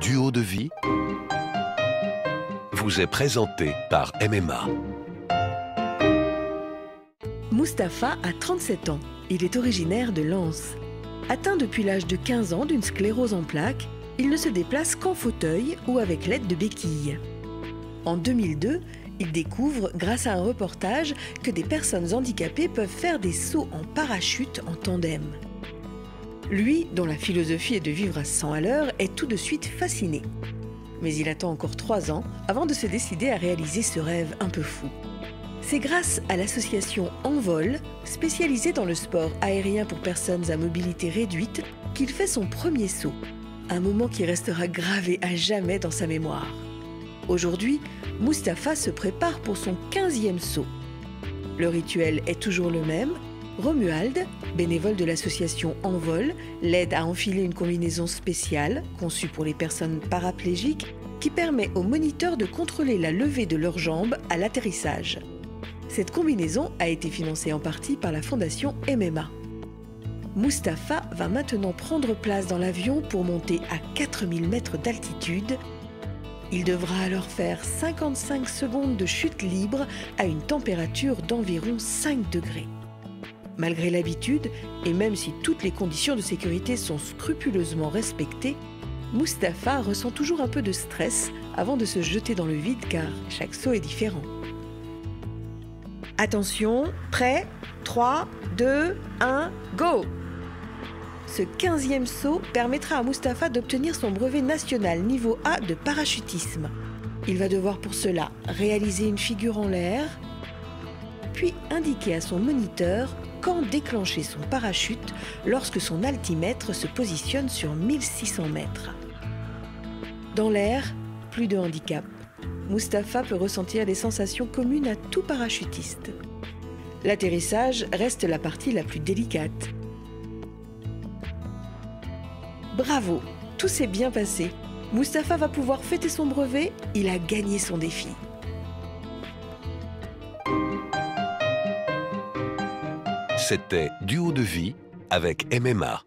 Duo de vie vous est présenté par MMA. Mustapha a 37 ans. Il est originaire de Lens. Atteint depuis l'âge de 15 ans d'une sclérose en plaques, il ne se déplace qu'en fauteuil ou avec l'aide de béquilles. En 2002, il découvre, grâce à un reportage, que des personnes handicapées peuvent faire des sauts en parachute en tandem. Lui, dont la philosophie est de vivre à 100 à l'heure, est tout de suite fasciné. Mais il attend encore 3 ans avant de se décider à réaliser ce rêve un peu fou. C'est grâce à l'association Han'vol, spécialisée dans le sport aérien pour personnes à mobilité réduite, qu'il fait son premier saut. Un moment qui restera gravé à jamais dans sa mémoire. Aujourd'hui, Mustapha se prépare pour son 15e saut. Le rituel est toujours le même. Romuald, bénévole de l'association Han'vol, l'aide à enfiler une combinaison spéciale, conçue pour les personnes paraplégiques, qui permet aux moniteurs de contrôler la levée de leurs jambes à l'atterrissage. Cette combinaison a été financée en partie par la Fondation MMA. Mustapha va maintenant prendre place dans l'avion pour monter à 4000 mètres d'altitude. Il devra alors faire 55 secondes de chute libre à une température d'environ 5 degrés. Malgré l'habitude, et même si toutes les conditions de sécurité sont scrupuleusement respectées, Mustapha ressent toujours un peu de stress avant de se jeter dans le vide car chaque saut est différent. Attention, prêt, 3, 2, 1, go! Ce 15e saut permettra à Mustapha d'obtenir son brevet national niveau A de parachutisme. Il va devoir pour cela réaliser une figure en l'air, puis indiquer à son moniteur quand déclencher son parachute lorsque son altimètre se positionne sur 1600 mètres. Dans l'air, plus de handicap. Mustapha peut ressentir des sensations communes à tout parachutiste. L'atterrissage reste la partie la plus délicate. Bravo, tout s'est bien passé. Mustapha va pouvoir fêter son brevet, il a gagné son défi. C'était Duo de vie avec MMA.